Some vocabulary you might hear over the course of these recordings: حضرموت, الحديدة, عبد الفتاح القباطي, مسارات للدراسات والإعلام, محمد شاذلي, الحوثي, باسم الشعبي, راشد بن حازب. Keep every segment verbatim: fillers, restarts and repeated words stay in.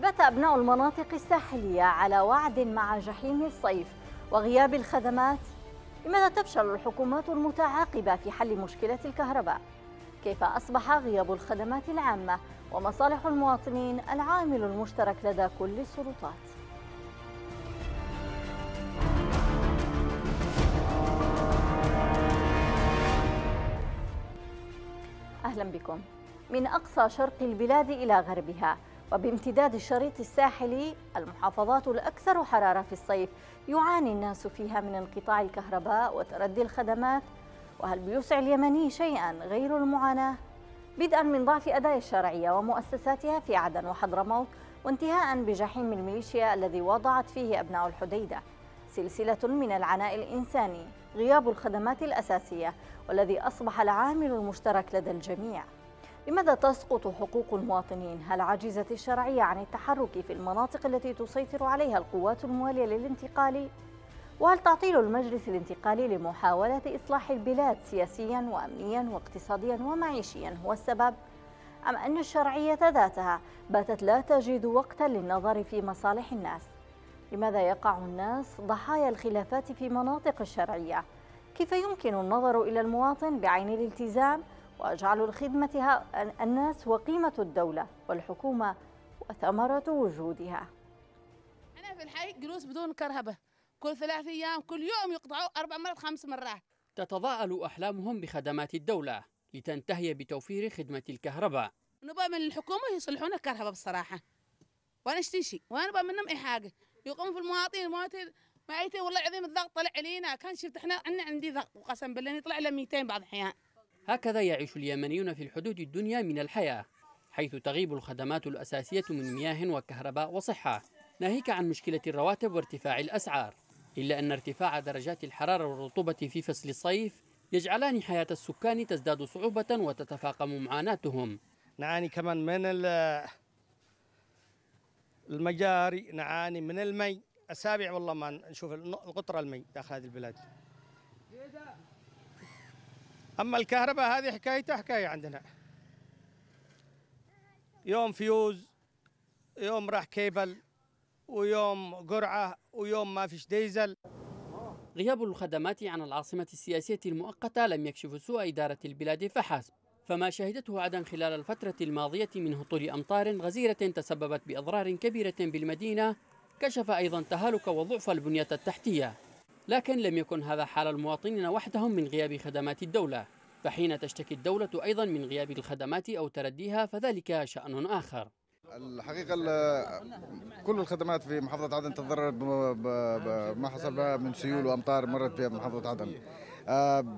بات أبناء المناطق الساحلية على وعد مع جحيم الصيف وغياب الخدمات. لماذا تفشل الحكومات المتعاقبة في حل مشكلة الكهرباء؟ كيف أصبح غياب الخدمات العامة ومصالح المواطنين العامل المشترك لدى كل السلطات؟ أهلا بكم. من أقصى شرق البلاد إلى غربها وبامتداد الشريط الساحلي، المحافظات الأكثر حرارة في الصيف يعاني الناس فيها من انقطاع الكهرباء وتردي الخدمات. وهل بيسعى اليمني شيئا غير المعاناة؟ بدءا من ضعف أداء الشرعية ومؤسساتها في عدن وحضرموت، وانتهاء بجحيم الميليشيا الذي وضعت فيه أبناء الحديدة. سلسلة من العناء الإنساني، غياب الخدمات الأساسية، والذي أصبح العامل المشترك لدى الجميع. لماذا تسقط حقوق المواطنين؟ هل عجزت الشرعية عن التحرك في المناطق التي تسيطر عليها القوات الموالية للانتقالي؟ وهل تعطيل المجلس الانتقالي لمحاولة إصلاح البلاد سياسيا وأمنيا واقتصاديا ومعيشيا هو السبب؟ أم أن الشرعية ذاتها باتت لا تجد وقتا للنظر في مصالح الناس؟ لماذا يقع الناس ضحايا الخلافات في مناطق الشرعية؟ كيف يمكن النظر إلى المواطن بعين الالتزام وجعل خدمتها الناس وقيمة الدولة والحكومة وثمرة وجودها؟ أنا في الحي جلوس بدون كهرباء كل ثلاث أيام، كل يوم يقطعوا أربع مرات خمس مرات. تتضاءل أحلامهم بخدمات الدولة لتنتهي بتوفير خدمة الكهرباء. نبغى من الحكومة يصلحون الكهرباء بصراحة، وأنا اشتي شيء وأنا نبغى منهم أي حاجة. يقوم في المواطنين المواطن معيتين، والله العظيم الضغط طلع علينا. كان شفت احنا أنا عندي ضغط وقسم بالله يطلع إلى مئتين بعض الأحيان. هكذا يعيش اليمنيون في الحدود الدنيا من الحياة، حيث تغيب الخدمات الأساسية من مياه وكهرباء وصحة، ناهيك عن مشكلة الرواتب وارتفاع الأسعار. إلا أن ارتفاع درجات الحرارة والرطوبة في فصل الصيف يجعلان حياة السكان تزداد صعوبة وتتفاقم معاناتهم. نعاني كمان من المجاري، نعاني من المي. أسابيع والله ما نشوف القطرة المي داخل هذه البلاد. أما الكهرباء هذه حكايتها حكاية عندنا، يوم فيوز، يوم راح كيبل، ويوم قرعة، ويوم ما فيش ديزل. غياب الخدمات عن العاصمة السياسية المؤقتة لم يكشف سوء إدارة البلاد فحسب، فما شهدته عدن خلال الفترة الماضية من هطول أمطار غزيرة تسببت بأضرار كبيرة بالمدينة، كشف أيضا تهالك وضعف البنية التحتية. لكن لم يكن هذا حال المواطنين وحدهم من غياب خدمات الدولة، فحين تشتكي الدولة أيضا من غياب الخدمات أو ترديها فذلك شأن آخر. الحقيقة كل الخدمات في محافظة عدن تضررت بما حصل بها من سيول وأمطار مرت بها محافظة عدن،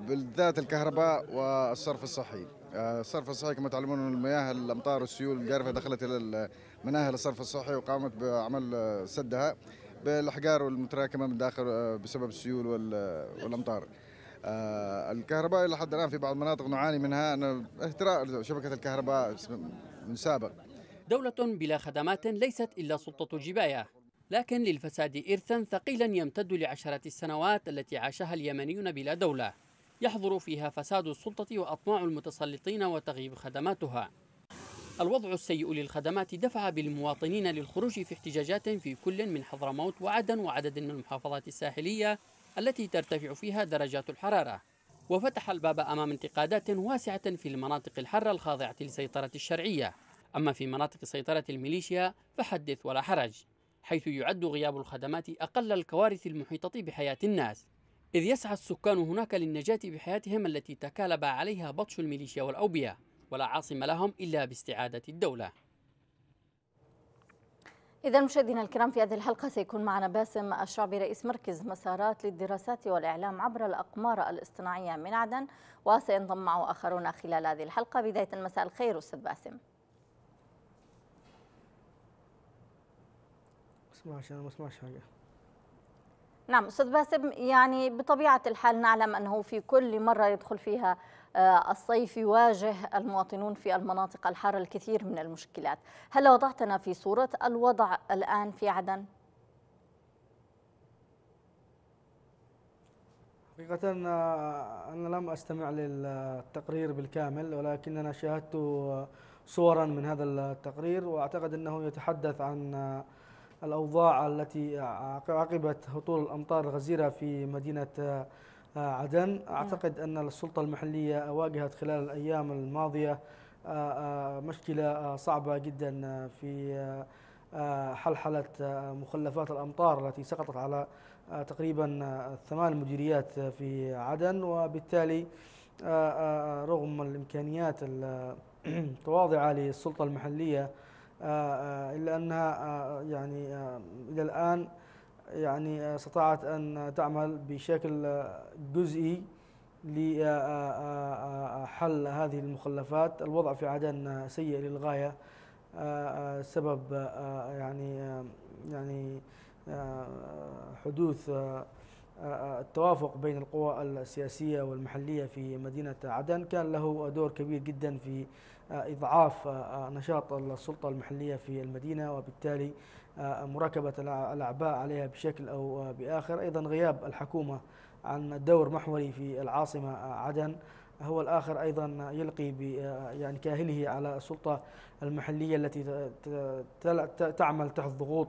بالذات الكهرباء والصرف الصحي. الصرف الصحي كما تعلمون من المياه، الأمطار والسيول الجارفة دخلت إلى مناهل الصرف الصحي وقامت بعمل سدها بالأحجار والمتراكمة من داخل بسبب السيول والأمطار. الكهرباء إلى حد الآن في بعض المناطق نعاني منها، أن اهتراء شبكة الكهرباء من سابق. دولة بلا خدمات ليست إلا سلطة جباية، لكن للفساد إرثا ثقيلا يمتد لعشرات السنوات التي عاشها اليمنيون بلا دولة، يحضر فيها فساد السلطة وأطماع المتسلطين وتغيب خدماتها. الوضع السيء للخدمات دفع بالمواطنين للخروج في احتجاجات في كل من حضرموت وعدن وعدد من المحافظات الساحلية التي ترتفع فيها درجات الحرارة، وفتح الباب أمام انتقادات واسعة في المناطق الحرة الخاضعة لسيطرة الشرعية. أما في مناطق سيطرة الميليشيا فحدث ولا حرج، حيث يعد غياب الخدمات أقل الكوارث المحيطة بحياة الناس، إذ يسعى السكان هناك للنجاة بحياتهم التي تكالب عليها بطش الميليشيا والأوبية، ولا عاصم لهم إلا باستعادة الدولة. إذا مشاهدينا الكرام، في هذه الحلقة سيكون معنا باسم الشعبي رئيس مركز مسارات للدراسات والإعلام عبر الأقمار الاصطناعية من عدن، وسينضم معه آخرون خلال هذه الحلقة. بداية، مساء الخير أستاذ باسم. نعم أستاذ باسم، يعني بطبيعة الحال نعلم أنه في كل مرة يدخل فيها الصيف يواجه المواطنون في المناطق الحارة الكثير من المشكلات. هل وضعتنا في صورة الوضع الآن في عدن؟ حقيقة أنا لم أستمع للتقرير بالكامل، ولكننا شاهدت صورا من هذا التقرير، وأعتقد أنه يتحدث عن الأوضاع التي عقبت هطول الأمطار الغزيرة في مدينة عدن. أعتقد أن السلطة المحلية واجهت خلال الأيام الماضية مشكلة صعبة جدا في حلحلة مخلفات الأمطار التي سقطت على تقريبا ثمان مديريات في عدن، وبالتالي رغم الإمكانيات التواضعة للسلطة المحلية إلا أنها يعني إلى الآن يعني استطاعت أن تعمل بشكل جزئي لحل هذه المخلفات. الوضع في عدن سيء للغاية، سبب يعني يعني حدوث التوافق بين القوى السياسية والمحلية في مدينة عدن كان له دور كبير جدا في إضعاف نشاط السلطة المحلية في المدينة، وبالتالي مراكبة الأعباء عليها بشكل أو بآخر. أيضا غياب الحكومة عن الدور محوري في العاصمة عدن هو الآخر أيضا يلقي يعني كاهله على السلطة المحلية التي تعمل تحت ضغوط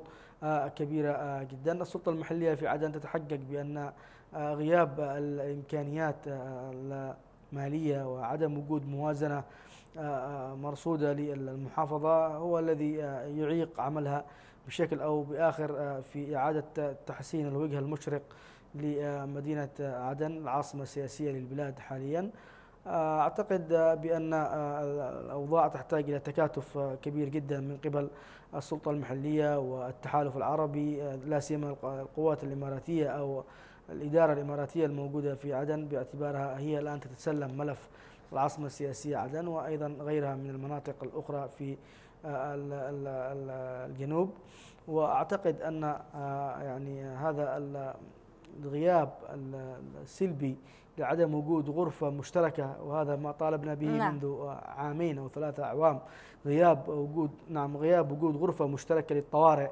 كبيرة جدا. السلطة المحلية في عدن تتحقق بأن غياب الإمكانيات المالية وعدم وجود موازنة مرصودة للمحافظة هو الذي يعيق عملها بشكل أو بآخر في إعادة تحسين الوجه المشرق لمدينة عدن العاصمة السياسية للبلاد حاليا. أعتقد بأن الأوضاع تحتاج إلى تكاتف كبير جدا من قبل السلطة المحلية والتحالف العربي، لا سيما القوات الإماراتية أو الإدارة الإماراتية الموجودة في عدن باعتبارها هي الآن تتسلم ملف العاصمة السياسية عدن وأيضا غيرها من المناطق الأخرى في الجنوب. وأعتقد أن يعني هذا الغياب السلبي لعدم وجود غرفة مشتركة، وهذا ما طالبنا به نعم. منذ عامين أو ثلاثة أعوام، غياب وجود نعم غياب وجود غرفة مشتركة للطوارئ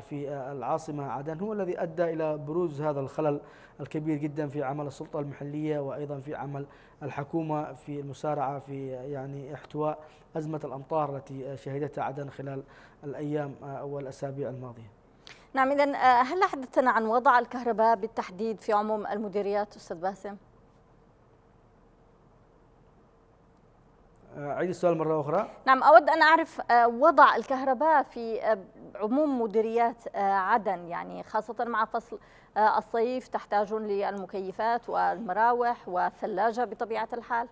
في العاصمة عدن هو الذي أدى إلى بروز هذا الخلل الكبير جدا في عمل السلطة المحلية وأيضا في عمل الحكومة في المسارعة في يعني احتواء أزمة الأمطار التي شهدتها عدن خلال الأيام والأسابيع الماضية. نعم. إذن هل حدثنا عن وضع الكهرباء بالتحديد في عموم المديريات أستاذ باسم؟ عيد السؤال مرة أخرى. نعم، أود أن أعرف وضع الكهرباء في عموم مديريات عدن، يعني خاصة مع فصل الصيف تحتاجون للمكيفات والمراوح والثلاجة بطبيعة الحال.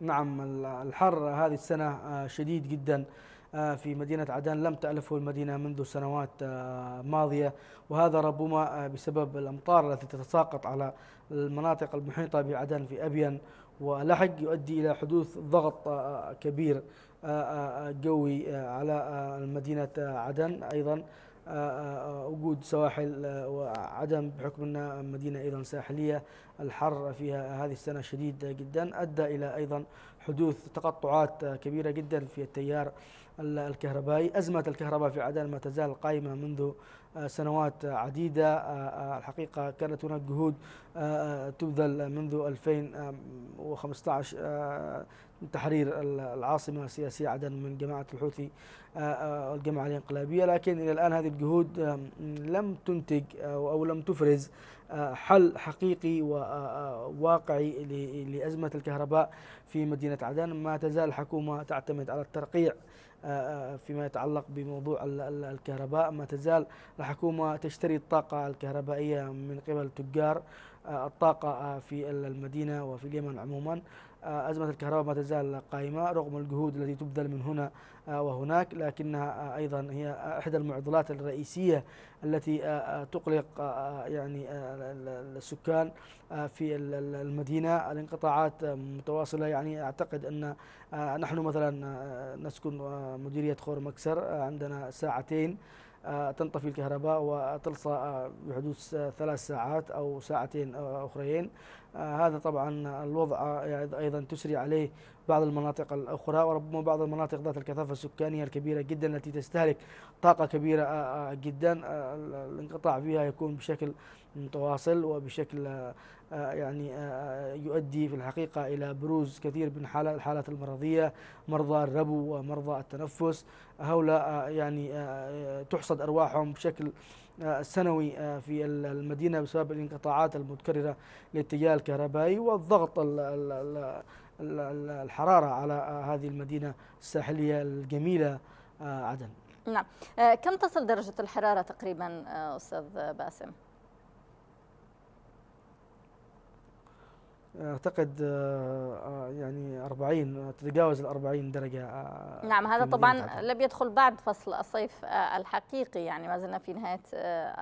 نعم، الحر هذه السنة شديد جدا في مدينة عدن لم تألفه المدينة منذ سنوات ماضية، وهذا ربما بسبب الأمطار التي تتساقط على المناطق المحيطة بعدن في أبين ولاحق، يؤدي إلى حدوث ضغط كبير جوي على مدينة عدن. أيضا وجود سواحل وعدن بحكم أنها مدينة أيضا ساحلية، الحر فيها هذه السنة شديد جدا أدى إلى أيضا حدوث تقطعات كبيرة جدا في التيار الكهربائي. أزمة الكهرباء في عدن ما تزال قائمة منذ سنوات عديدة. الحقيقة كانت هناك جهود تبذل منذ ألفين وخمسة عشر تحرير العاصمة السياسية عدن من جماعة الحوثي والجماعة الانقلابية، لكن إلى الآن هذه الجهود لم تنتج أو لم تفرز حل حقيقي وواقعي لأزمة الكهرباء في مدينة عدن. ما تزال الحكومة تعتمد على الترقيع فيما يتعلق بموضوع الكهرباء، ما تزال الحكومة تشتري الطاقة الكهربائية من قبل تجار الطاقة في المدينة وفي اليمن عموما. أزمة الكهرباء ما تزال قائمة رغم الجهود التي تبذل من هنا وهناك، لكنها أيضا هي إحدى المعضلات الرئيسية التي تقلق يعني السكان في المدينة. الانقطاعات متواصلة، يعني أعتقد أن نحن مثلا نسكن مديرية خور مكسر، عندنا ساعتين تنطفي الكهرباء وتلصى بحدود ثلاث ساعات أو ساعتين أخرين. هذا طبعا الوضع أيضا تسري عليه بعض المناطق الأخرى، وربما بعض المناطق ذات الكثافة السكانية الكبيرة جدا التي تستهلك طاقة كبيرة جدا، الانقطاع فيها يكون بشكل متواصل وبشكل يعني يؤدي في الحقيقة إلى بروز كثير من الحالات المرضية، مرضى الربو ومرضى التنفس، هؤلاء يعني تحصد أرواحهم بشكل سنوي في المدينة بسبب الانقطاعات المتكررة للتيار الكهربائي والضغط الحرارة على هذه المدينة الساحلية الجميلة عدن. نعم، كم تصل درجة الحرارة تقريبا أستاذ باسم؟ أعتقد يعني أربعين، تتجاوز الأربعين درجة. نعم، هذا طبعا لم يدخل بعد فصل الصيف الحقيقي، يعني ما زلنا في نهاية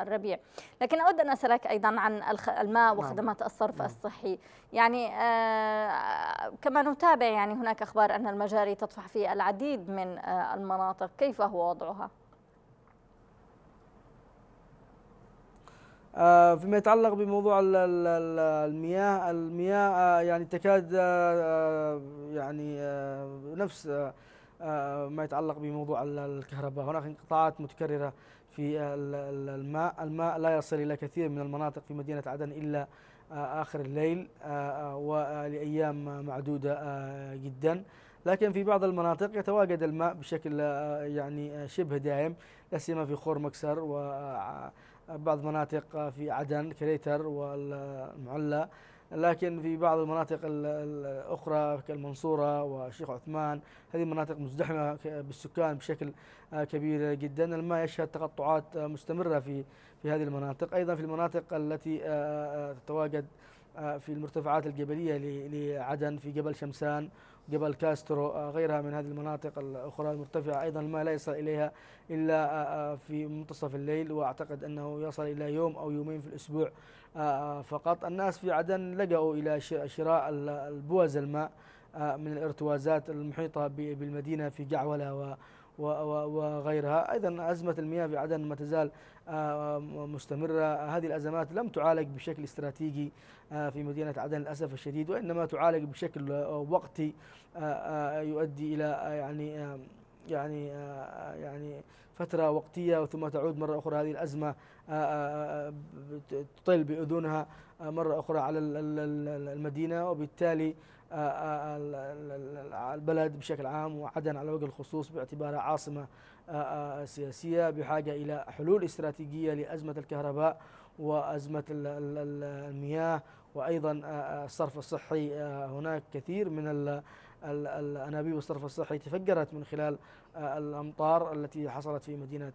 الربيع. لكن أود أن أسألك أيضا عن الماء وخدمات الصرف الصحي، يعني كما نتابع يعني هناك أخبار أن المجاري تطفح في العديد من المناطق، كيف هو وضعها؟ فيما يتعلق بموضوع المياه، المياه يعني تكاد يعني نفس ما يتعلق بموضوع الكهرباء، هناك انقطاعات متكررة في الماء، الماء لا يصل إلى كثير من المناطق في مدينة عدن إلا آخر الليل ولأيام معدودة جدا، لكن في بعض المناطق يتواجد الماء بشكل يعني شبه دائم، لا سيما في خور مكسر و بعض مناطق في عدن كريتر والمعلى، لكن في بعض المناطق الأخرى كالمنصورة وشيخ عثمان هذه مناطق مزدحمة بالسكان بشكل كبير جدا، الماء يشهد تقطعات مستمرة في في هذه المناطق. أيضا في المناطق التي تتواجد في المرتفعات الجبلية لعدن في جبل شمسان، جبل كاسترو، غيرها من هذه المناطق الأخرى المرتفعة، أيضا الماء لا يصل إليها إلا في منتصف الليل، وأعتقد أنه يصل إلى يوم أو يومين في الأسبوع فقط. الناس في عدن لجأوا إلى شراء البوز الماء من الارتوازات المحيطة بالمدينة في جعولة وغيرها. أيضا أزمة المياه في عدن ما تزال مستمرة، هذه الأزمات لم تعالج بشكل استراتيجي في مدينة عدن للأسف الشديد، وإنما تعالج بشكل وقتي يؤدي إلى يعني يعني يعني فترة وقتية ثم تعود مرة أخرى هذه الأزمة تطل بأذنها مرة أخرى على المدينة، وبالتالي البلد بشكل عام وعدن على وجه الخصوص باعتبارها عاصمة سياسية بحاجة إلى حلول استراتيجية لأزمة الكهرباء وأزمة المياه وأيضا الصرف الصحي. هناك كثير من الأنابيب والصرف الصحي تفجرت من خلال الأمطار التي حصلت في مدينة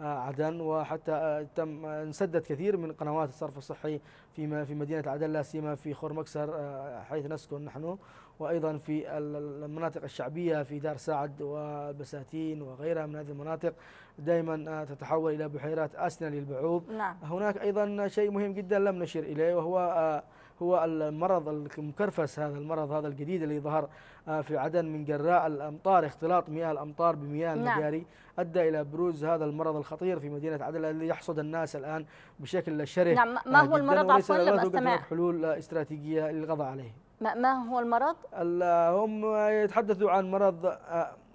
عدن، وحتى تم انسدت كثير من قنوات الصرف الصحي فيما في مدينة عدن، لا سيما في خور مكسر حيث نسكن نحن، وأيضا في المناطق الشعبية في دار سعد وبساتين وغيرها من هذه المناطق دائما تتحول إلى بحيرات آسنة للبعوض. نعم. هناك أيضا شيء مهم جدا لم نشر إليه، وهو هو المرض المكرفس، هذا المرض هذا الجديد اللي ظهر في عدن من جراء الأمطار، اختلاط مياه الأمطار بمياه المجاري أدى إلى بروز هذا المرض الخطير في مدينة عدن الذي يحصد الناس الآن بشكل شره. نعم، ما هو المرض عفوا لم أستمع؟ حلول استراتيجية للقضاء عليه. ما هو المرض؟ هم يتحدثوا عن مرض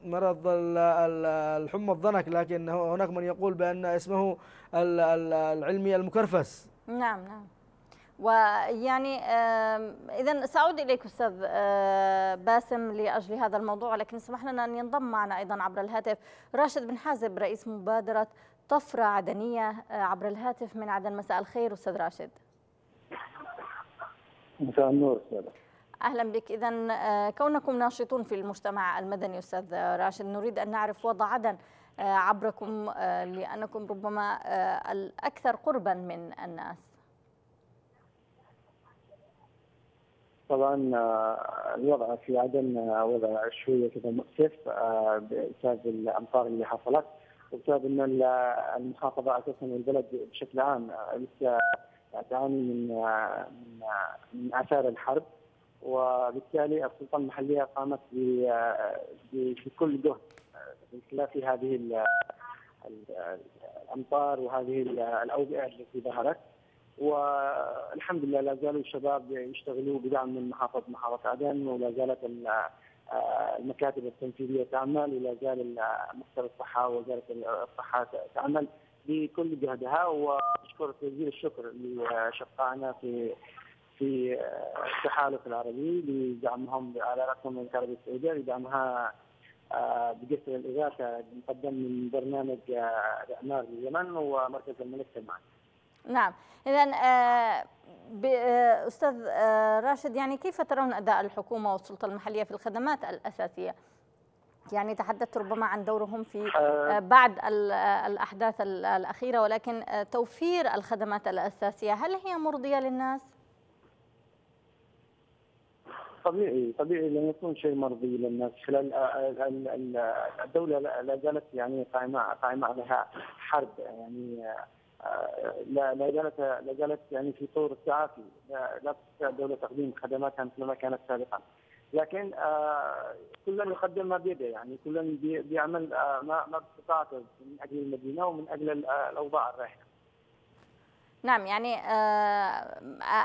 مرض الحمى الضنك، لكن هناك من يقول بأن اسمه العلمي المكرفس. نعم نعم، ويعني إذا سأعود إليك أستاذ باسم لأجل هذا الموضوع، لكن اسمح لنا أن ينضم معنا أيضا عبر الهاتف راشد بن حازب رئيس مبادرة طفره عدنيه عبر الهاتف من عدن. مساء الخير أستاذ راشد. مساء النور أستاذ. أهلا بك. إذا كونكم ناشطون في المجتمع المدني أستاذ راشد، نريد أن نعرف وضع عدن عبركم لأنكم ربما الأكثر قربا من الناس. طبعا الوضع في عدن وضع شويه كذا مؤسف بسبب الامطار اللي حصلت، وبسبب ان المحافظه اساسا والبلد بشكل عام لسه تعاني من من اثار الحرب، وبالتالي السلطه المحليه قامت بكل جهد بخلاف هذه الامطار وهذه الاوبئه التي ظهرت. والحمد لله لا زالوا الشباب يشتغلوا بدعم من محافظه محافظه عدن، ولا زالت المكاتب التنفيذيه تعمل، ولا زال مكتب الصحه ووزاره الصحه تعمل بكل جهدها، واشكر جزيل الشكر لشقائنا في في التحالف العربي لدعمهم على راسهم المملكه السعوديه لدعمها بقسم الاغاثه مقدم من برنامج اعمار اليمن ومركز الملك سلمان. نعم، اذا استاذ راشد، يعني كيف ترون اداء الحكومه والسلطه المحليه في الخدمات الاساسيه؟ يعني تحدثت ربما عن دورهم في بعد الاحداث الاخيره، ولكن توفير الخدمات الاساسيه هل هي مرضيه للناس؟ طبيعي طبيعي لن يكون شيء مرضي للناس. خلال الدوله لا زالت يعني قائمه قائمه عليها حرب، يعني لا لا زالت لا زالت يعني في طور التعافي، لا تستطيع الدوله تقديم خدماتها مثلما كانت سابقا، لكن كل يقدم ما بيده، يعني كل بيعمل ما ما باستطاعته من اجل المدينه ومن اجل الاوضاع الراهنه. نعم، يعني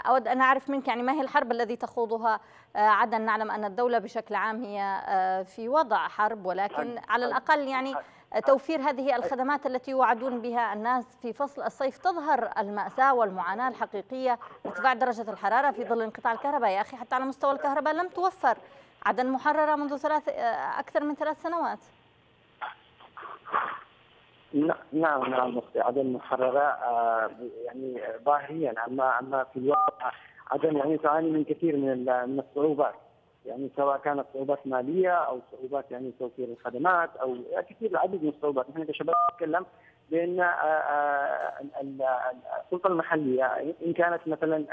أود أن أعرف منك يعني ما هي الحرب التي تخوضها عدن؟ نعلم أن الدولة بشكل عام هي في وضع حرب، ولكن على الأقل يعني توفير هذه الخدمات التي يوعدون بها الناس في فصل الصيف تظهر المأساة والمعاناة الحقيقية، ارتفاع درجة الحرارة في ظل انقطاع الكهرباء. يا أخي حتى على مستوى الكهرباء لم توفر، عدن محررة منذ ثلاث أكثر من ثلاث سنوات. نعم نعم اختي، عدن محرره يعني ظاهريا، اما اما في الواقع عدن يعني تعاني من كثير من من الصعوبات، يعني سواء كانت صعوبات ماليه او صعوبات يعني توفير الخدمات او كثير العديد من الصعوبات. نحن كشباب نتكلم بان السلطه المحليه ان كانت مثلا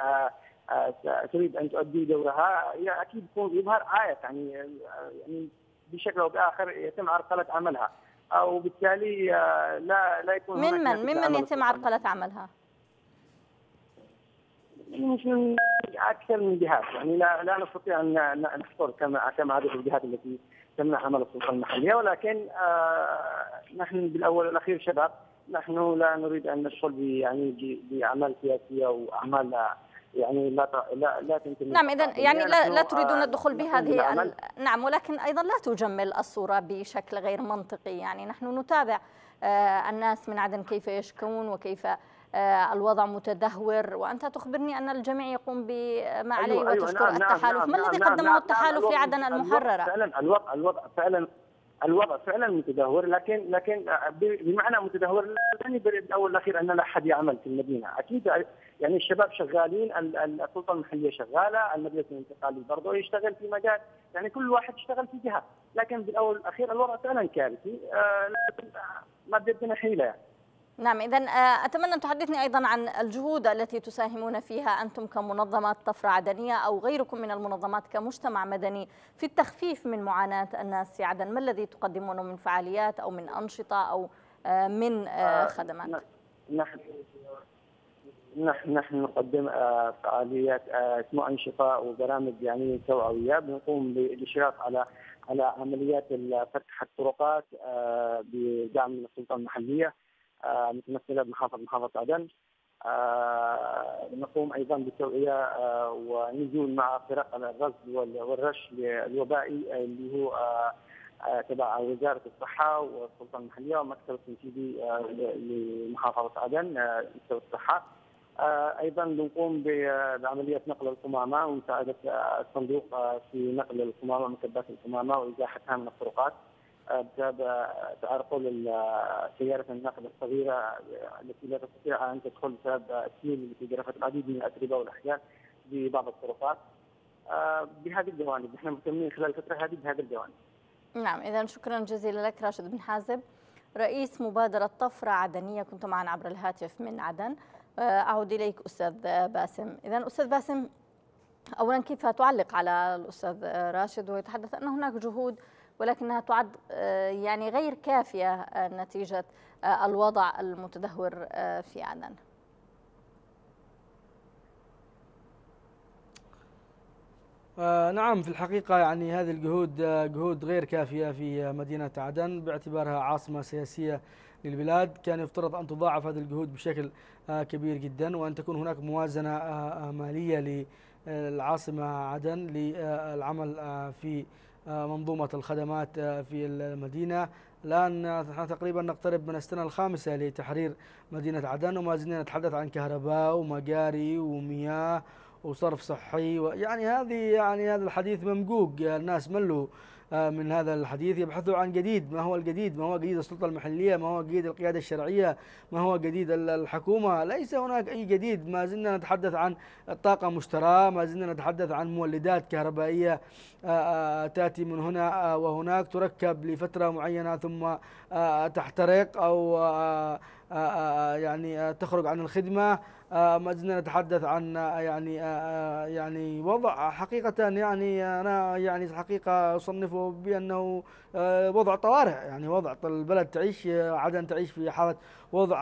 تريد ان تؤدي دورها اكيد يظهر عائق، يعني يعني بشكل او باخر يتم عرقله عملها، وبالتالي لا لا يكون من من ممن يتم عرقله عملها؟ من اكثر من جهات، يعني لا لا نستطيع ان نحصر كما كما عدد الجهات التي تمنع عمل السلطه المحليه، ولكن نحن بالاول والاخير شباب، نحن لا نريد ان ندخل يعني باعمال سياسيه واعمال يعني لا لا لا تمكن. نعم، اذا يعني لا لا تريدون الدخول بهذه. نعم، ولكن ايضا لا تجمل الصوره بشكل غير منطقي، يعني نحن نتابع الناس من عدن كيف يشكون وكيف الوضع متدهور، وانت تخبرني ان الجميع يقوم بما عليه وتشكر التحالف. ما الذي قدمه التحالف لعدن المحرره؟ فعلا الوضع الوضع فعلا الوضع فعلا متدهور، لكن لكن بمعنى متدهور يعني بالاول والاخير ان لا احد يعمل في المدينه، اكيد يعني الشباب شغالين، السلطه المحليه شغاله، المجلس الانتقالي برضه يشتغل في مجال، يعني كل واحد يشتغل في جهه، لكن بالاول والاخير الوضع فعلا كارثي، ما بيدنا حيله يعني. نعم، إذا أتمنى أن تحدثني أيضا عن الجهود التي تساهمون فيها أنتم كمنظمة طفره عدنيه أو غيركم من المنظمات كمجتمع مدني في التخفيف من معاناة الناس في عدن، ما الذي تقدمونه من فعاليات أو من أنشطة أو من خدمات؟ نحن نحن نحن نقدم فعاليات اسمها أنشطة وبرامج يعني توعوية، بنقوم بالإشراف على على عمليات فتح الطرقات بدعم السلطة المحلية متمثله بمحافظه محافظه عدن. آه نقوم ايضا بالتوعيه آه ونزول مع فرق الغزل والرش الوبائي اللي هو آه آه تبع وزاره الصحه والسلطه المحليه ومكتب التنفيذي آه لمحافظه عدن آه مكتب الصحه. آه ايضا بنقوم بعمليه نقل القمامه ومساعده الصندوق آه في نقل القمامه مكبات القمامه وازاحتها من الطرقات بسبب تعرقل سيارة النقل الصغيرة التي لا تستطيع أن تدخل بسبب السيول التي جرفت العديد من الأتربة والأحجار ببعض الطرقات. بهذه الجوانب نحن مهتمين خلال الفترة هذه بهذه الجوانب. نعم، إذا شكرا جزيلا لك راشد بن حازب، رئيس مبادرة طفره عدنيه، كنت معنا عبر الهاتف من عدن. أعود إليك أستاذ باسم. إذا أستاذ باسم، أولا كيف تعلق على الأستاذ راشد ويتحدث أن هناك جهود ولكنها تعد يعني غير كافية نتيجة الوضع المتدهور في عدن؟ آه نعم، في الحقيقة يعني هذه الجهود جهود غير كافية في مدينة عدن باعتبارها عاصمة سياسية للبلاد. كان يفترض أن تضاعف هذه الجهود بشكل آه كبير جدا، وأن تكون هناك موازنة آه مالية للعاصمة عدن للعمل آه في آه منظومة الخدمات آه في المدينة. الآن نحن تقريبا نقترب من السنة الخامسة لتحرير مدينة عدن، وما زلنا نتحدث عن كهرباء ومجاري ومياه وصرف صحي، ويعني هذه يعني هذا الحديث ممجوج، الناس ملوا من هذا الحديث، يبحثوا عن جديد. ما هو الجديد؟ ما هو جديد السلطة المحلية؟ ما هو جديد القيادة الشرعية؟ ما هو جديد الحكومة؟ ليس هناك أي جديد. ما زلنا نتحدث عن الطاقة المشترى، ما زلنا نتحدث عن مولدات كهربائية تأتي من هنا وهناك، تركب لفترة معينة ثم تحترق أو يعني تخرج عن الخدمة. ما زلنا نتحدث عن يعني يعني وضع حقيقة، يعني أنا يعني حقيقة أصنفه بأنه وضع طوارئ، يعني وضع البلد تعيش عدن تعيش في حالة وضع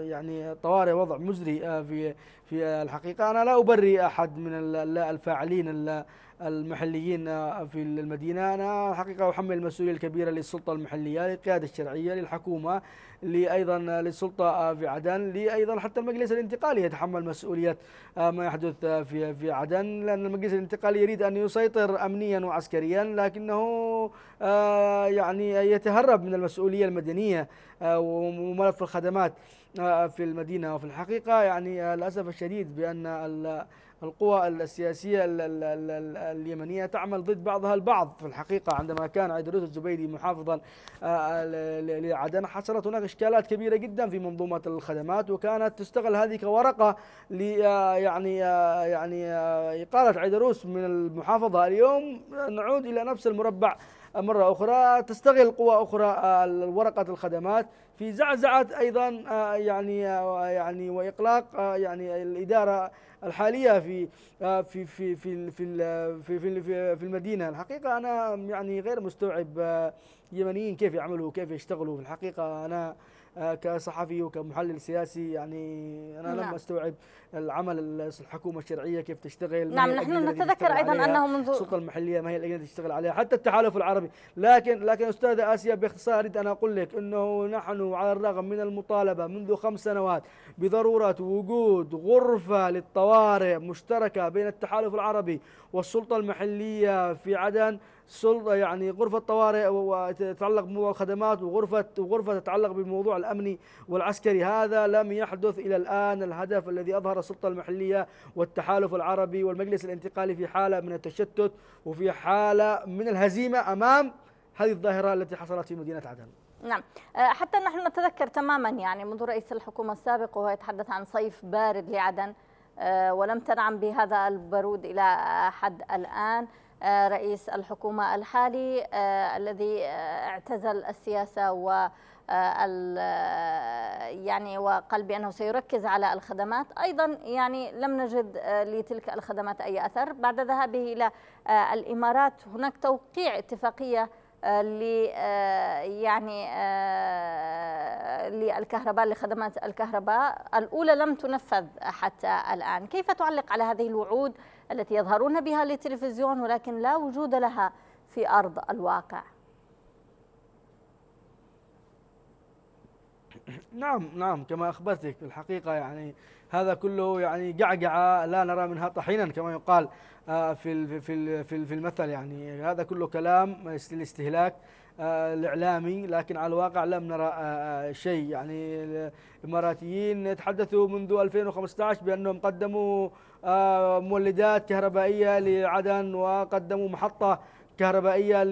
يعني طوارئ، وضع مزري في في الحقيقة. أنا لا أبرئ أحد من الفاعلين المحليين في المدينة، أنا حقيقة أحمل المسؤولية الكبيرة للسلطة المحلية، للقيادة الشرعية، للحكومة، لأيضا للسلطة في عدن، لأيضا حتى المجلس الانتقالي يتحمل مسؤولية ما يحدث في في عدن، لأن المجلس الانتقالي يريد أن يسيطر أمنيا وعسكريا، لكنه يعني يتهرب من المسؤولية المدنية وملف الخدمات في المدينة. وفي الحقيقة يعني للأسف الشديد بأن القوى السياسية اليمنية تعمل ضد بعضها البعض. في الحقيقة عندما كان عيدروس الزبيدي محافظا لعدن حصلت هناك إشكالات كبيرة جدا في منظومة الخدمات، وكانت تستغل هذه كورقة ل يعني يعني إقالة عيدروس من المحافظة. اليوم نعود إلى نفس المربع مرة أخرى، تستغل قوى أخرى ورقة الخدمات في زعزعة أيضا يعني يعني وإقلاق يعني الإدارة الحالية في في في في في في في المدينة. الحقيقة أنا يعني غير مستوعب يمنيين كيف يعملوا وكيف يشتغلوا. في الحقيقة أنا كصحفي وكمحلل سياسي يعني أنا نعم. لما استوعب العمل الحكومة الشرعية كيف تشتغل، نعم نحن نتذكر أيضا أنه منذ السلطة المحلية ما هي الأجنبية تشتغل عليها، حتى التحالف العربي. لكن لكن أستاذ آسيا باختصار أريد أن أقول لك أنه نحن على الرغم من المطالبة منذ خمس سنوات بضرورة وجود غرفة للطوارئ مشتركة بين التحالف العربي والسلطة المحلية في عدن، سلطة يعني غرفة طوارئ وتتعلق بموضوع الخدمات، وغرفة وغرفة تتعلق بموضوع الأمني والعسكري، هذا لم يحدث إلى الآن. الهدف الذي أظهر السلطة المحلية والتحالف العربي والمجلس الانتقالي في حالة من التشتت وفي حالة من الهزيمة أمام هذه الظاهرة التي حصلت في مدينة عدن. نعم، حتى نحن نتذكر تماما يعني منذ رئيس الحكومة السابق وهو يتحدث عن صيف بارد لعدن، ولم تنعم بهذا البرود إلى حد الآن. رئيس الحكومة الحالي الذي اعتزل السياسة و يعني وقال بأنه سيركز على الخدمات، أيضا يعني لم نجد لتلك الخدمات أي أثر. بعد ذهابه إلى الإمارات هناك توقيع اتفاقية ل يعني للكهرباء لخدمات الكهرباء، الأولى لم تنفذ حتى الآن. كيف تعلق على هذه الوعود التي يظهرون بها للتلفزيون ولكن لا وجود لها في أرض الواقع؟ نعم نعم كما أخبرتك الحقيقة يعني هذا كله يعني جعجعة لا نرى منها طحينا كما يقال في في في المثل. يعني هذا كله كلام للاستهلاك الإعلامي، لكن على الواقع لم نرى شيء. يعني الإماراتيين يتحدثوا منذ ألفين وخمسة عشر بأنهم قدموا مولدات كهربائية لعدن وقدموا محطة كهربائية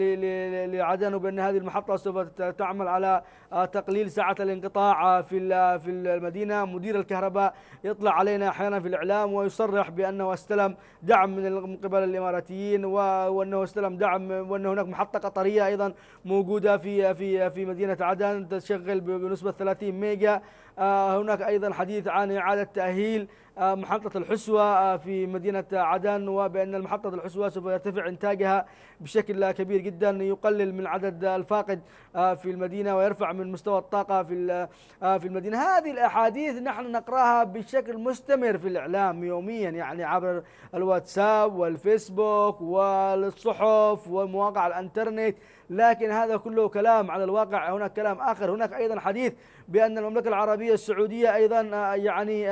لعدن، وبأن هذه المحطة سوف تعمل على تقليل ساعة الانقطاع في في المدينة. مدير الكهرباء يطلع علينا أحيانا في الإعلام ويصرح بأنه استلم دعم من قبل الإماراتيين، وأنه استلم دعم، وأن هناك محطة قطرية أيضا موجودة في في في مدينة عدن تشغل بنسبة ثلاثين ميجا. هناك أيضا حديث عن إعادة تأهيل محطة الحسوة في مدينة عدن، وبأن المحطة الحسوة سوف يرتفع إنتاجها بشكل كبير جدا، يقلل من عدد الفاقد في المدينة ويرفع من مستوى الطاقة في في المدينة. هذه الأحاديث نحن نقراها بشكل مستمر في الإعلام يوميا، يعني عبر الواتساب والفيسبوك والصحف ومواقع الإنترنت، لكن هذا كله كلام على الواقع. هناك كلام آخر، هناك أيضا حديث بأن المملكة العربية السعودية أيضا يعني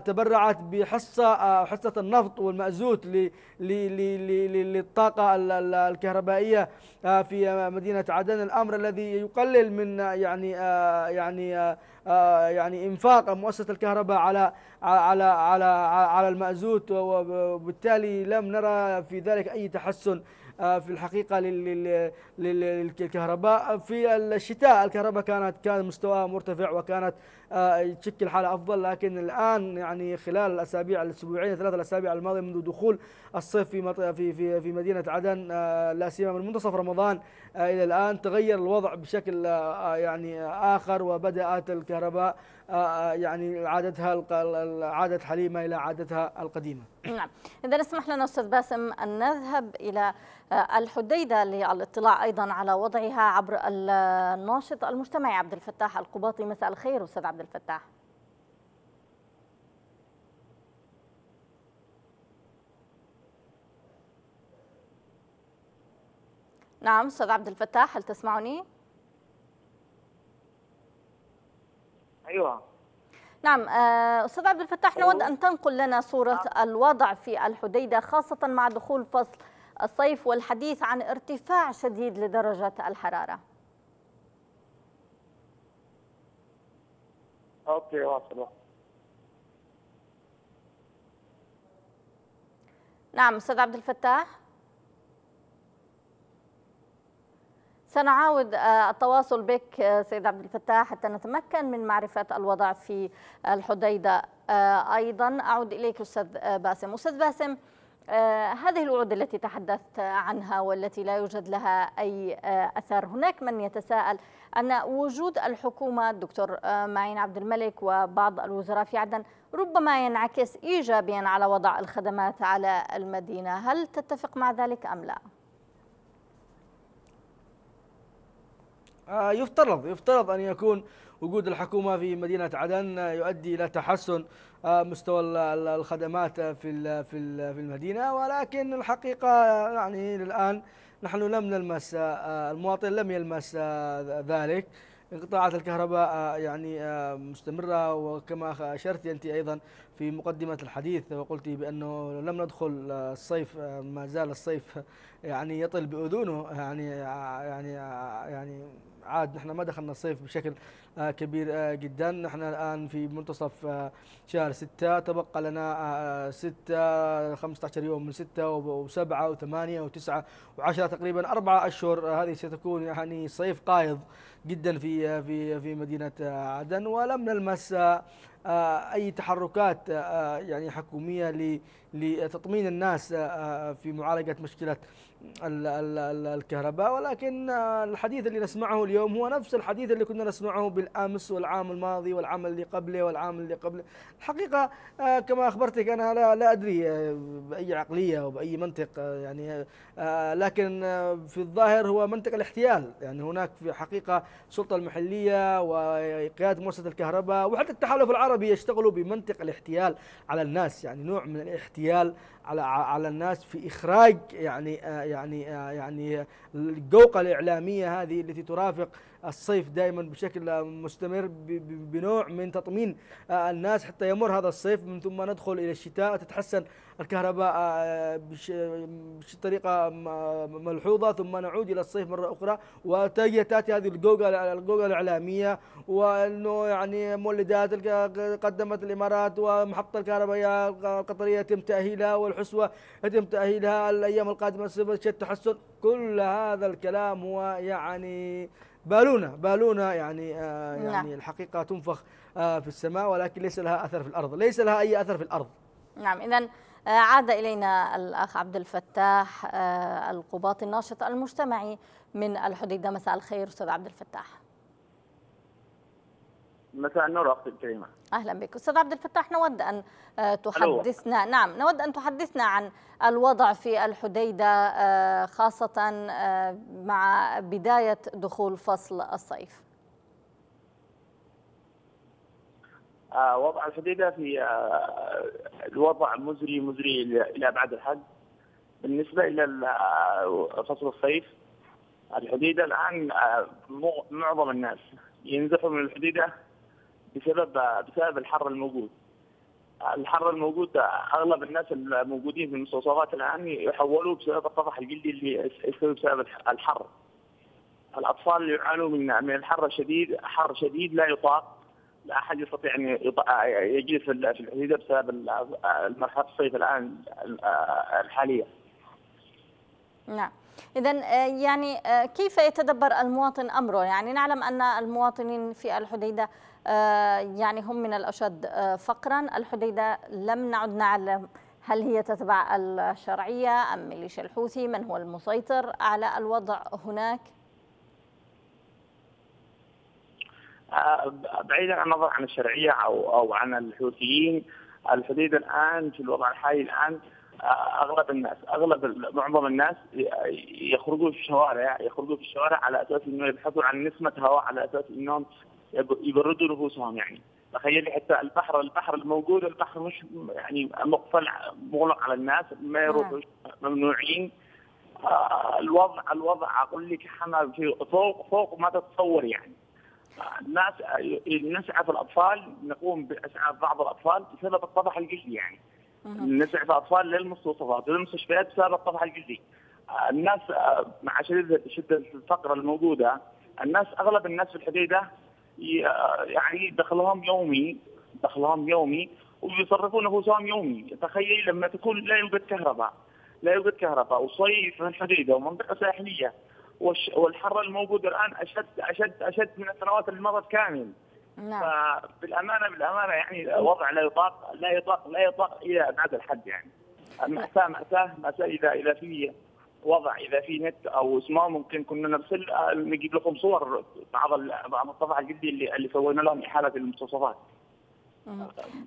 تبرعت بحصة حصة النفط والمأزوت للطاقة الكهربائية في مدينة عدن، الأمر الذي يقلل من يعني يعني يعني إنفاق مؤسسة الكهرباء على على على على المأزوت، وبالتالي لم نرى في ذلك أي تحسن في الحقيقة للكهرباء. في الشتاء الكهرباء كانت كان مستواها مرتفع وكانت تشكل حالة أفضل، لكن الآن يعني خلال الأسابيع الأسبوعين ثلاثة الأسابيع الماضية منذ دخول الصيف في في في مدينة عدن، لا سيما من منتصف رمضان إلى الآن، تغير الوضع بشكل يعني آخر، وبدأت الكهرباء يعني عادتها عادة حليمة إلى عادتها القديمة. نعم، إذا اسمح لنا أستاذ باسم أن نذهب إلى الحديدة للاطلاع أيضا على وضعها عبر الناشط المجتمعي عبد الفتاح القباطي. مساء الخير أستاذ عبد الفتاح. نعم أستاذ عبد الفتاح، هل تسمعني؟ أيوة نعم أستاذ عبد الفتاح، نود أن تنقل لنا صورة الوضع في الحديدة خاصة مع دخول فصل الصيف والحديث عن ارتفاع شديد لدرجة الحرارة. أوكي واصل. نعم أستاذ عبد الفتاح، سنعاود التواصل بك سيد عبد الفتاح حتى نتمكن من معرفة الوضع في الحديدة. أيضا أعود إليك أستاذ باسم. أستاذ باسم، هذه الوعود التي تحدثت عنها والتي لا يوجد لها أي أثر، هناك من يتساءل أن وجود الحكومة الدكتور معين عبد الملك وبعض الوزراء في عدن ربما ينعكس إيجابيا على وضع الخدمات على المدينة، هل تتفق مع ذلك أم لا؟ يفترض يفترض أن يكون وجود الحكومة في مدينة عدن يؤدي إلى تحسن مستوى الخدمات في في المدينة، ولكن الحقيقة يعني الآن نحن لم نلمس، المواطن لم يلمس ذلك. انقطاعات الكهرباء يعني مستمرة، وكما أشرت أنت أيضا في مقدمة الحديث وقلت بأنه لم ندخل الصيف، ما زال الصيف يعني يطل بأذونه، يعني يعني يعني عاد نحن ما دخلنا الصيف بشكل كبير جدا. نحن الآن في منتصف شهر ستة، تبقى لنا ستة خمسة عشر يوم من ستة وسبعة وثمانية وتسعة وعشرة، تقريبا أربعة أشهر هذه ستكون يعني صيف قائض جدا في في في مدينة عدن، ولم نلمس أي تحركات يعني حكومية لتطمين الناس في معالجة مشكلة الكهرباء. ولكن الحديث اللي نسمعه اليوم هو نفس الحديث اللي كنا نسمعه بالأمس والعام الماضي والعام اللي قبله والعام اللي قبله. الحقيقة كما أخبرتك أنا لا, لا أدري بأي عقلية وبأي منطق يعني، لكن في الظاهر هو منطق الاحتيال، يعني هناك في حقيقة السلطة المحلية وقيادة مؤسسة الكهرباء وحتى التحالف العربي يشتغلوا بمنطق الاحتيال على الناس، يعني نوع من الاحتيال على على الناس في إخراج يعني يعني يعني الجوقة الإعلامية هذه التي ترافق الصيف دائما بشكل مستمر بنوع من تطمين الناس حتى يمر هذا الصيف، من ثم ندخل إلى الشتاء تتحسن الكهرباء بطريقة ملحوظة، ثم نعود إلى الصيف مرة أخرى وتأتي تأتي هذه الجوقة الجوقة الإعلامية، وأنه يعني مولدات قدمت الإمارات ومحطة الكهربائية القطرية يتم تأهيلها، والحسوة يتم تأهيلها الأيام القادمة سوف تحسن. كل هذا الكلام هو يعني بالونة بالونة يعني آه يعني الحقيقة تنفخ آه في السماء، ولكن ليس لها أثر في الأرض، ليس لها أي أثر في الأرض. نعم، إذن عاد إلينا الأخ عبد الفتاح آه القباطي الناشط المجتمعي من الحديدة. مساء الخير أستاذ عبد الفتاح. مساء النور اختي الكريمه. اهلا بك استاذ عبد الفتاح. نود ان تحدثنا ألو. نعم نود ان تحدثنا عن الوضع في الحديده خاصه مع بدايه دخول فصل الصيف. وضع الحديده في الوضع مزري مزري الى ابعد الحد. بالنسبه الى فصل الصيف الحديده الان معظم الناس ينزحوا من الحديده بسبب بسبب الحر الموجود. الحر الموجود اغلب الناس الموجودين في المستوصفات الان يحولوا بسبب الطفح الجلدي اللي يستوي بسبب الحر. الاطفال يعانوا من من الحر الشديد، حر شديد لا يطاق، لا احد يستطيع ان يجلس في الحديده بسبب المرحله الصيف الان الحاليه. نعم. إذا يعني كيف يتدبر المواطن أمره؟ يعني نعلم أن المواطنين في الحديدة يعني هم من الأشد فقرا. الحديدة لم نعد نعلم هل هي تتبع الشرعية أم ميليشيا الحوثي؟ من هو المسيطر على الوضع هناك؟ بعيدا عن النظر عن الشرعية أو أو عن الحوثيين، الحديدة الآن في الوضع الحالي الآن اغلب الناس اغلب معظم الناس يخرجوا في الشوارع يخرجوا في الشوارع على اساس انه يبحثوا عن نسمه هواء، على اساس انهم يبردوا نفوسهم. يعني تخيلي حتى البحر البحر الموجود البحر مش يعني مقفل مغلق على الناس، ما يروحوا، ممنوعين. الوضع الوضع اقول لك احنا في فوق فوق ما تتصور. يعني الناس نسعف الاطفال، نقوم باسعاف بعض الاطفال بسبب الطفح الجلدي. يعني نسعف اطفال للمستوصفات وللمستشفيات بسبب الطفح الجلدي. الناس مع شده شده الفقر الموجوده، الناس اغلب الناس في الحديده يعني دخلهم يومي دخلهم يومي ويصرفون نفوسهم يومي. تخيلي لما تكون لا يوجد كهرباء لا يوجد كهرباء وصيف في الحديده ومنطقه ساحليه، والحر الموجود الان اشد اشد اشد من السنوات اللي مضت كامل. نعم. فبالامانه بالامانه يعني وضع لا يطاق لا يطاق لا يطاق الى ابعد الحد. يعني مأساة مأساة مأساة. اذا اذا في وضع اذا في نت او اسمه ممكن كنا نرسل نجيب لكم صور بعض بعض الطبعه الجدي اللي اللي سوينا لهم احاله المستوصفات.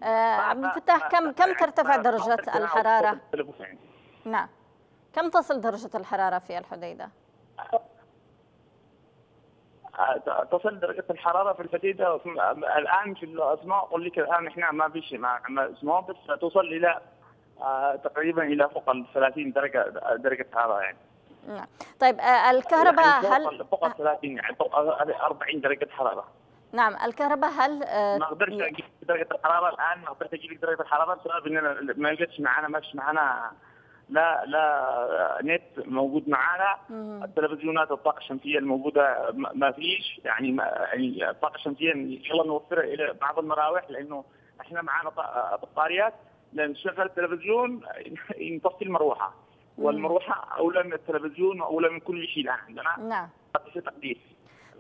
عبد الفتاح، كم كم ترتفع درجات الحراره؟ نعم، كم تصل درجه الحراره في الحديده؟ تصل درجة الحرارة في الحديدة الآن في الأسماء أقول لك الآن إحنا ما فيش مع أسماء، بس توصل إلى تقريبا إلى فوق ال ثلاثين درجة درجة حرارة. يعني نعم. طيب الكهرباء يعني هل فوق ال ثلاثين يعني فوق أربعين درجة حرارة؟ نعم. الكهرباء هل ما قدرتش أجيب درجة الحرارة الآن ما قدرت أجيب درجة الحرارة بسبب إننا ما يوجدش معنا ما فيش معنا لا لا نت موجود معانا. التلفزيونات الطاقه الشمسيه الموجوده ما فيش. يعني يعني الطاقه الشمسيه ان شاء الله نوفرها الى بعض المراوح، لانه احنا معانا بطاريات لنشغل التلفزيون نطفي المروحه، والمروحه اولى من التلفزيون واولى من كل شيء الان عندنا. نعم. تقديس.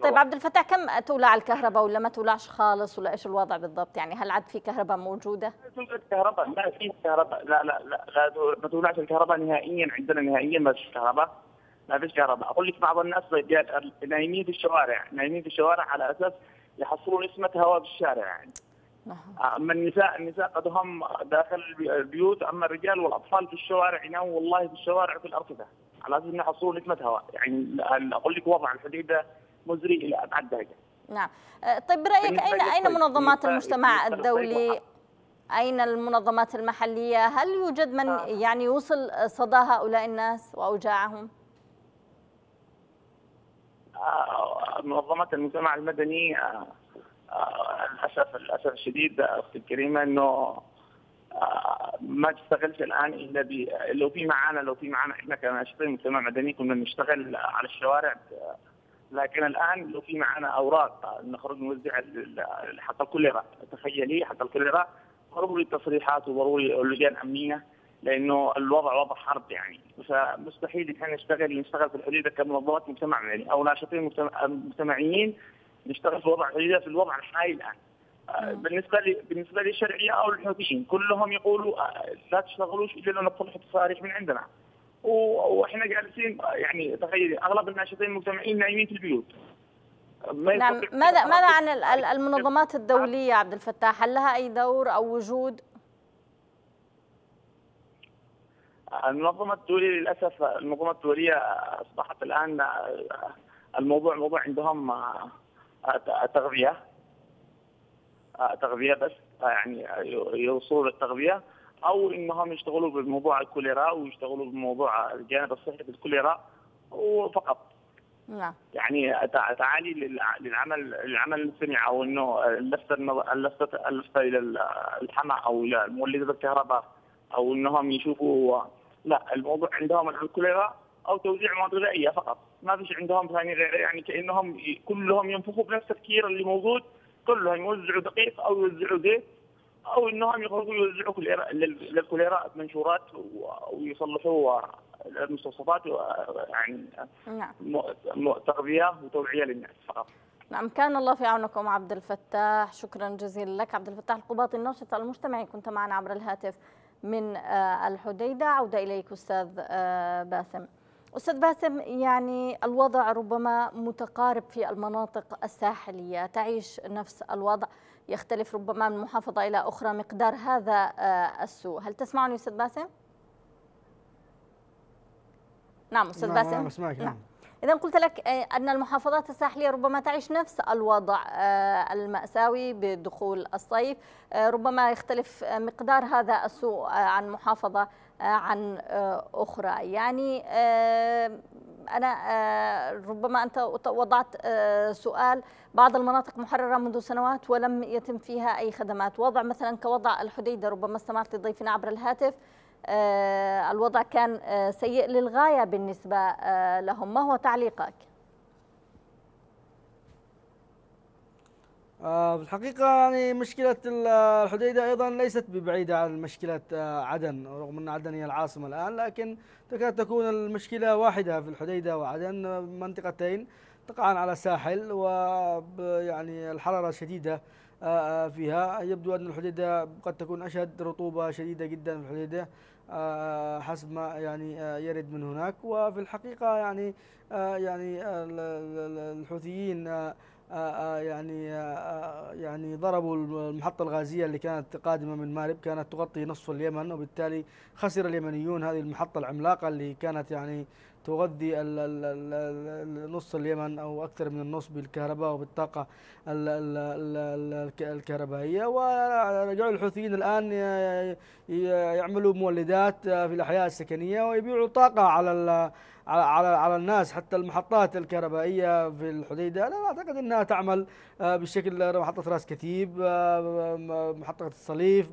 طيب عبد الفتاح، كم تولع الكهرباء ولا ما تولعش خالص ولا ايش الوضع بالضبط؟ يعني هل عاد في كهرباء موجوده؟ لا توجد كهرباء، لا في كهرباء، لا لا لا, لا ما تولعش الكهرباء نهائيا عندنا، نهائيا ما فيش كهرباء، ما فيش كهرباء. اقول لك بعض الناس نايمين في الشوارع، نايمين في الشوارع على اساس يحصلوا نسمه هواء بالشارع. يعني اما النساء النساء قد هم داخل البيوت، اما الرجال والاطفال في الشوارع يناموا والله في الشوارع في الارصفه على اساس انه يحصلوا نسمه هواء. يعني اقول لك وضع الحديده مزري الى ابعد درجه. نعم. طيب برايك اين اين منظمات المجتمع الدولي؟ اين المنظمات المحليه؟ هل يوجد من يعني يوصل صدى هؤلاء الناس واوجاعهم؟ منظمات المجتمع المدني للاسف للاسف الشديد اختي الكريمه انه ما تشتغلش الان الا ب... لو في معانا لو في معانا احنا كناشطين مجتمع مدني كنا نشتغل على الشوارع، لكن الان لو في معنا اوراق نخرج نوزع حتى الكوليرا. تخيلي حتى الكوليرا ضروري تصريحات وضروري لجان امنيه، لانه الوضع وضع حرب. يعني فمستحيل احنا نشتغل نشتغل في الحديده كمنظمات مجتمع مدني او ناشطين مجتمعيين نشتغل في وضع الحديده في الوضع الحالي الان. بالنسبه لي بالنسبه للشرعيه او الحوثيين كلهم يقولوا لا تشتغلوش الا لما تصلحوا التصاريح من عندنا، واحنا جالسين. يعني تخيلي اغلب الناشطين المجتمعيين نايمين في البيوت. ما نعم. ماذا ماذا عن المنظمات الدولية عبد الفتاح؟ هل لها أي دور أو وجود؟ المنظمة الدولية للأسف المنظمة الدولية أصبحت الآن الموضوع موضوع عندهم تغذية تغذية بس، يعني يوصلوا للتغذية أو إنهم يشتغلوا بموضوع الكوليرا ويشتغلوا بموضوع الجانب الصحي بالكوليرا وفقط. نعم. يعني تعالي للعمل العمل الصناعي او انه اللفت اللفت اللفت الى الحمى او الى مولدات الكهرباء او انهم يشوفوا، لا الموضوع عندهم الكوليرا او توزيع مواد غذائيه فقط، ما فيش عندهم ثاني غير، يعني كانهم كلهم ينفخوا بنفس التفكير اللي موجود، كلهم يوزعوا دقيق او يوزعوا زيت او انهم يخرجوا يوزعوا للكوليرا منشورات ويصلحوا المستوصفات، يعني نعم تغذيه وتوعيه للناس فقط. نعم كان الله في عونكم عبد الفتاح، شكرا جزيلا لك عبد الفتاح القباطي الناشط المجتمعي، كنت معنا عبر الهاتف من الحديده. عوده اليك استاذ باسم. استاذ باسم، يعني الوضع ربما متقارب في المناطق الساحليه، تعيش نفس الوضع، يختلف ربما من محافظه الى اخرى مقدار هذا السوء، هل تسمعني استاذ باسم؟ نعم استاذ باسم. نعم اسمعك. نعم. إذا قلت لك أن المحافظات الساحلية ربما تعيش نفس الوضع المأساوي بدخول الصيف، ربما يختلف مقدار هذا السوء عن محافظة عن أخرى، يعني أنا ربما أنت وضعت سؤال بعض المناطق محررة منذ سنوات ولم يتم فيها أي خدمات، وضع مثلا كوضع الحديدة، ربما استمعت لضيفنا عبر الهاتف، الوضع كان سيء للغاية بالنسبة لهم، ما هو تعليقك؟ في الحقيقة يعني مشكلة الحديدة أيضا ليست ببعيدة عن مشكلة عدن، رغم أن عدن هي العاصمة الآن، لكن تكاد تكون المشكلة واحدة في الحديدة وعدن، منطقتين تقعان على الساحل ويعني الحرارة شديدة فيها. يبدو أن الحديدة قد تكون أشد، رطوبة شديدة جدا في الحديدة حسب ما يعني يرد من هناك. وفي الحقيقة يعني يعني الحوثيين يعني يعني ضربوا المحطة الغازية اللي كانت قادمة من مارب، كانت تغطي نصف اليمن، وبالتالي خسر اليمنيون هذه المحطة العملاقة اللي كانت يعني تغذي نص اليمن أو أكثر من النص بالكهرباء وبالطاقة الكهربائية. ورجعوا الحوثيين الآن يعملوا مولدات في الأحياء السكنية ويبيعوا طاقة على على على الناس، حتى المحطات الكهربائية في الحديدة أنا أعتقد أنها تعمل بشكل محطة راس كتيب، محطة الصليف،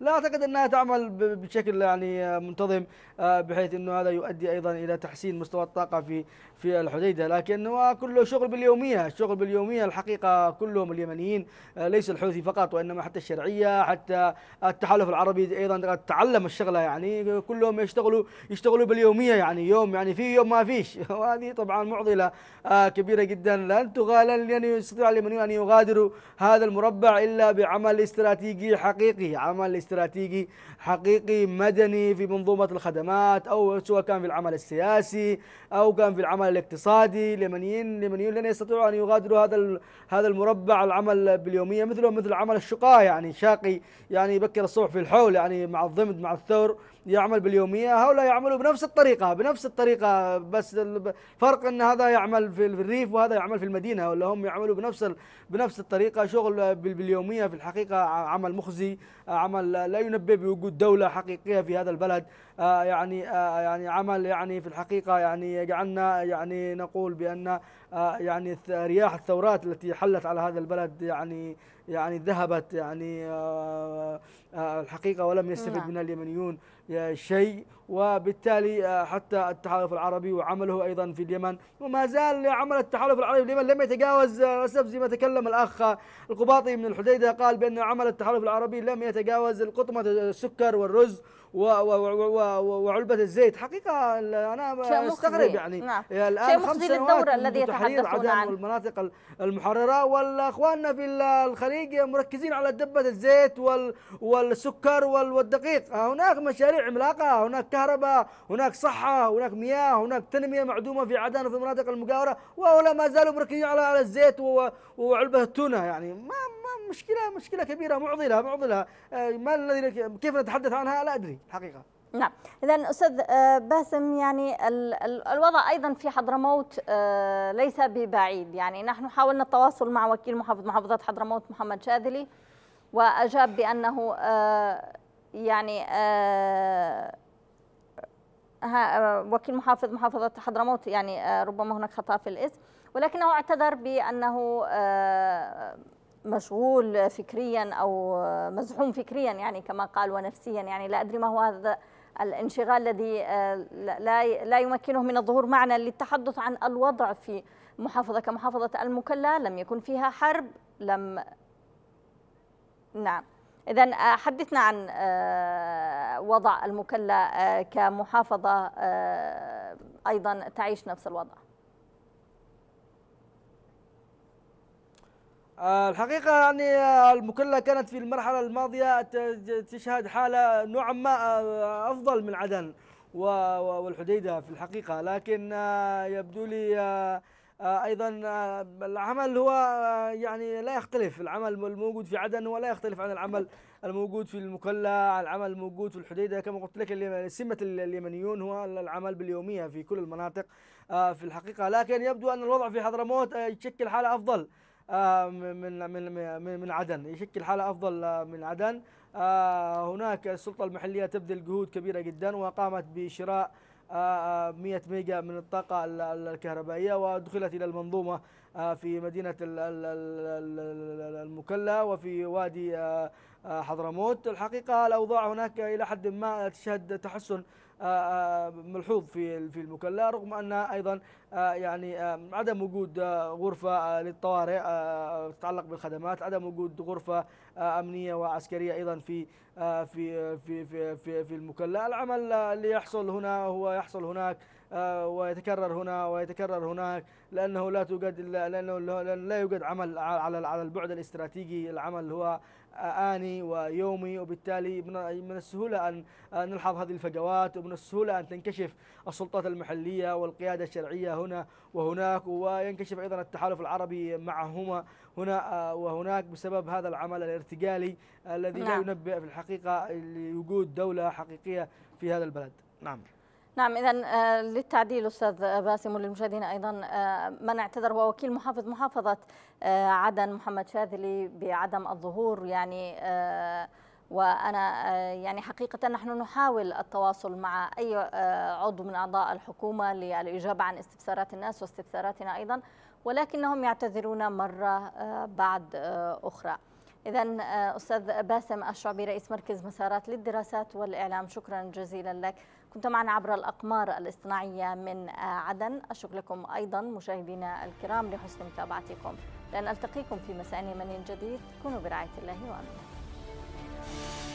لا أعتقد أنها تعمل بشكل يعني منتظم بحيث أنه هذا يؤدي أيضا إلى تحسين مستوى الطاقة في في الحديدة، لكن هو كله شغل باليومية، الشغل باليومية الحقيقة كلهم اليمنيين، ليس الحوثي فقط وإنما حتى الشرعية، حتى التحالف العربي أيضا تعلم الشغلة، يعني كلهم يشتغلوا يشتغلوا باليومية، يعني يوم يعني في يوم ما فيش، وهذه طبعا معضلة كبيرة جدا لن تغالى، لن يستطيع اليمنيون أن يغادروا هذا المربع إلا بعمل استراتيجي حقيقي، عمل استراتيجي حقيقي مدني في منظومة الخدمات، أو سواء كان في العمل السياسي أو كان في العمل الاقتصادي. اليمنيين اليمنيون لن يستطيعوا أن يغادروا هذا هذا المربع، العمل باليومية مثله مثل عمل الشقاء، يعني شاقي يعني يبكر الصبح في الحول، يعني مع الضمد مع الثور يعمل باليومية، هؤلاء يعملوا بنفس الطريقة بنفس الطريقة، بس فرق أن هذا يعمل في الريف وهذا يعمل في المدينة، ولا هم يعملوا بنفس بنفس الطريقة، شغل باليومية في الحقيقة عمل مخزي، عمل لا ينبئ بوجود دولة حقيقية في هذا البلد، يعني يعني عمل يعني في الحقيقة يعني يجعلنا يعني نقول بأن يعني رياح الثورات التي حلت على هذا البلد يعني يعني ذهبت يعني الحقيقة، ولم يستفد منها اليمنيون شيء، وبالتالي حتى التحالف العربي وعمله أيضا في اليمن، وما زال عمل التحالف العربي في اليمن لم يتجاوز للأسف، زي ما تكلم الأخ القباطي من الحديدة قال بأن عمل التحالف العربي لم يتجاوز القطمة السكر والرز وعلبه الزيت. حقيقه انا استغرب يعني. نعم. الان خمس سنوات الذي تحدثون عنه المناطق المحرره، والاخواننا في الخليج مركزين على دبه الزيت والسكر والدقيق. هناك مشاريع عملاقه، هناك كهرباء، هناك صحه، هناك مياه، هناك تنميه معدومه في عدن وفي المناطق المجاوره، وهؤلاء ما زالوا مركزين على على الزيت وعلبه التونه. يعني ما مشكله مشكله كبيره، معضله معضله ما الذي كيف نتحدث عنها لا ادري حقيقه. نعم، اذا استاذ باسم يعني الوضع ايضا في حضرموت ليس ببعيد، يعني نحن حاولنا التواصل مع وكيل محافظ محافظه حضرموت محمد شاذلي، واجاب بانه يعني وكيل محافظ محافظه حضرموت يعني ربما هناك خطا في الاسم، ولكنه اعتذر بانه مشغول فكريا او مزحوم فكريا يعني كما قال، ونفسيا يعني لا ادري ما هو هذا الانشغال الذي لا لا يمكنه من الظهور معنا للتحدث عن الوضع في محافظه كمحافظه المكلا، لم يكن فيها حرب، لم نعم. إذا حدثنا عن وضع المكلا كمحافظه ايضا تعيش نفس الوضع. الحقيقة يعني المكلا كانت في المرحلة الماضية تشهد حالة نوعا ما أفضل من عدن والحديدة في الحقيقة، لكن يبدو لي أيضا العمل هو يعني لا يختلف، العمل الموجود في عدن ولا يختلف عن العمل الموجود في المكلا، العمل الموجود في الحديدة. كما قلت لك سمة اليمنيون هو العمل باليومية في كل المناطق في الحقيقة، لكن يبدو أن الوضع في حضرموت يشكل حالة أفضل من من من عدن، يشكل حالة أفضل من عدن. هناك السلطة المحلية تبذل جهود كبيرة جدا، وقامت بشراء مئة ميجا من الطاقة الكهربائية، ودخلت إلى المنظومة في مدينة المكلا وفي وادي حضرموت. الحقيقة الأوضاع هناك إلى حد ما تشهد تحسن ملحوظ في في المكلا، رغم أن أيضا يعني عدم وجود غرفة للطوارئ تتعلق بالخدمات، عدم وجود غرفة أمنية وعسكرية أيضا في في في في في, في المكلا. العمل اللي يحصل هنا هو يحصل هناك ويتكرر هنا ويتكرر هناك، لأنه لا توجد لأنه لا يوجد عمل على على البعد الاستراتيجي. العمل هو آني ويومي، وبالتالي من السهولة أن نلحظ هذه الفجوات، ومن السهولة أن تنكشف السلطات المحلية والقيادة الشرعية هنا وهناك، وينكشف أيضا التحالف العربي معهما هنا وهناك بسبب هذا العمل الارتجالي الذي لا ينبئ في الحقيقة لوجود دولة حقيقية في هذا البلد. نعم. نعم، إذا للتعديل أستاذ باسم وللمشاهدين أيضا، من اعتذر هو وكيل محافظ محافظة عدن محمد شاذلي بعدم الظهور يعني. وأنا يعني حقيقة نحن نحاول التواصل مع أي عضو من أعضاء الحكومة للإجابة عن استفسارات الناس واستفساراتنا أيضا، ولكنهم يعتذرون مرة بعد أخرى. إذا أستاذ باسم الشعبي رئيس مركز مسارات للدراسات والإعلام، شكرا جزيلا لك، كنت معنا عبر الأقمار الاصطناعية من عدن. أشكر لكم أيضا مشاهدينا الكرام لحسن متابعتكم، لأن ألتقيكم في مساء يمني جديد. كونوا برعاية الله وأمنه.